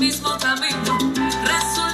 mismo camino.